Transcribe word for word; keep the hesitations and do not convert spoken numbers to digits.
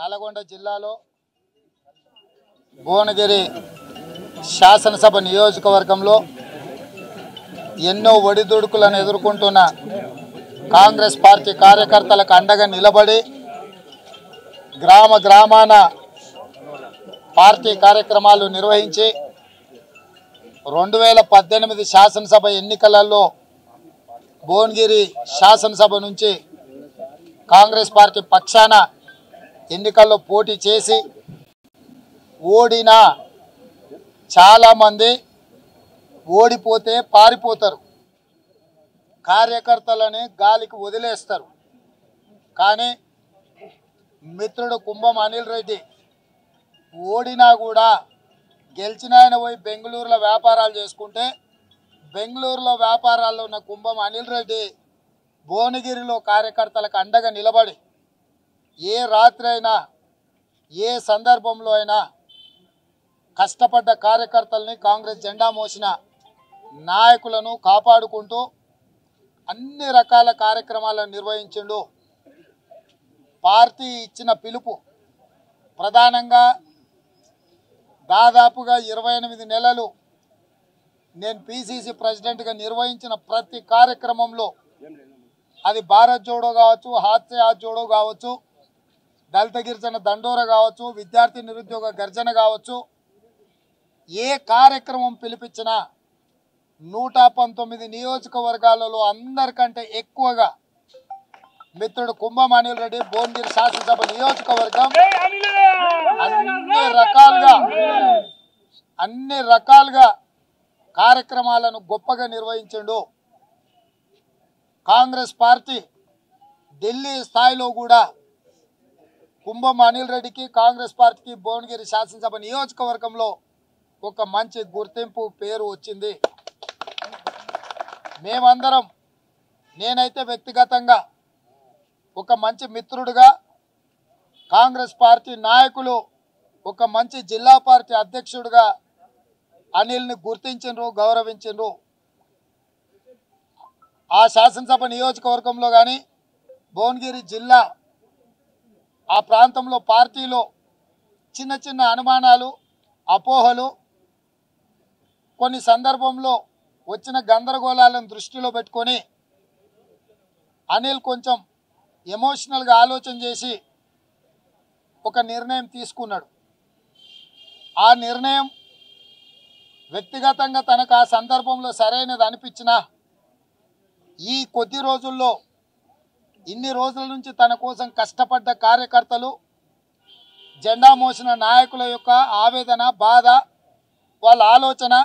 నల్గొండ జిల్లాలో భువనగిరి శాసనసభ నియోజకవర్గంలో ఎన్నో ఒడిదుడుకులను ఎదుర్కొంటున్న కాంగ్రెస్ పార్టీ కార్యకర్తలకు అండగా నిలబడి గ్రామ గ్రామాన పార్టీ కార్యక్రమాలు నిర్వహించి రెండు వేల పద్దెనిమిది శాసనసభ ఎన్నికలలో భువనగిరి శాసనసభ నుంచి కాంగ్రెస్ పార్టీ పక్షాన ఎన్నికల్లో పోటీ చేసి ఓడిన చాలామంది ఓడిపోతే పారిపోతారు, కార్యకర్తలని గాలికి వదిలేస్తారు. కానీ మిత్రుడు కుంభం అనిల్ రెడ్డి ఓడినా కూడా గెలిచిన ఆయన పోయి బెంగళూరులో వ్యాపారాలు చేసుకుంటే, బెంగళూరులో వ్యాపారాల్లో ఉన్న కుంభం అనిల్ రెడ్డి భువనగిరిలో కార్యకర్తలకు అండగా నిలబడి ఏ రాత్రి అయినా ఏ సందర్భంలో అయినా కష్టపడ్డ కార్యకర్తల్ని, కాంగ్రెస్ జెండా మోసిన నాయకులను కాపాడుకుంటూ అన్ని రకాల కార్యక్రమాలను నిర్వహించిండు. పార్టీ ఇచ్చిన పిలుపు ప్రధానంగా దాదాపుగా ఇరవై ఎనిమిది నెలలు నేను పీసీసీ ప్రెసిడెంట్గా నిర్వహించిన ప్రతి కార్యక్రమంలో, అది భారత్ జోడో కావచ్చు, హాత్ సే హాత్ జోడో కావచ్చు, దళిత గిరిజన దండోర కావచ్చు, విద్యార్థి నిరుద్యోగ గర్జన కావచ్చు, ఏ కార్యక్రమం పిలిపించినా నూట పంతొమ్మిది నియోజకవర్గాలలో అందరికంటే ఎక్కువగా మిత్రుడు కుంభం అనిల్ రెడ్డి భువనగిరి శాసనసభ నియోజకవర్గం అన్ని రకాలుగా అన్ని రకాలుగా కార్యక్రమాలను గొప్పగా నిర్వహించిండు. కాంగ్రెస్ పార్టీ ఢిల్లీ స్థాయిలో కూడా కుంభం అనిల్ రెడ్డికి, కాంగ్రెస్ పార్టీకి భువనగిరి శాసనసభ నియోజకవర్గంలో ఒక మంచి గుర్తింపు, పేరు వచ్చింది. మేమందరం, నేనైతే వ్యక్తిగతంగా ఒక మంచి మిత్రుడుగా, కాంగ్రెస్ పార్టీ నాయకులు ఒక మంచి జిల్లా పార్టీ అధ్యక్షుడిగా అనిల్ని గుర్తించిండ్రు, గౌరవించిండ్రు. ఆ శాసనసభ నియోజకవర్గంలో కానీ భువనగిరి జిల్లా ఆ ప్రాంతంలో పార్టీలో చిన్న చిన్న అనుమానాలు, అపోహలు, కొన్ని సందర్భంలో వచ్చిన గందరగోళాలను దృష్టిలో పెట్టుకొని అనిల్ కొంచెం ఎమోషనల్గా ఆలోచన చేసి ఒక నిర్ణయం తీసుకున్నాడు. ఆ నిర్ణయం వ్యక్తిగతంగా తనకు ఆ సందర్భంలో సరైనది అనిపించినా, ఈ కొద్ది రోజుల్లో ఇన్ని రోజుల నుంచి తన కోసం కష్టపడ్డ కార్యకర్తలు, జెండా మోసిన నాయకుల యొక్క ఆవేదన, బాధ, వాళ్ళ ఆలోచన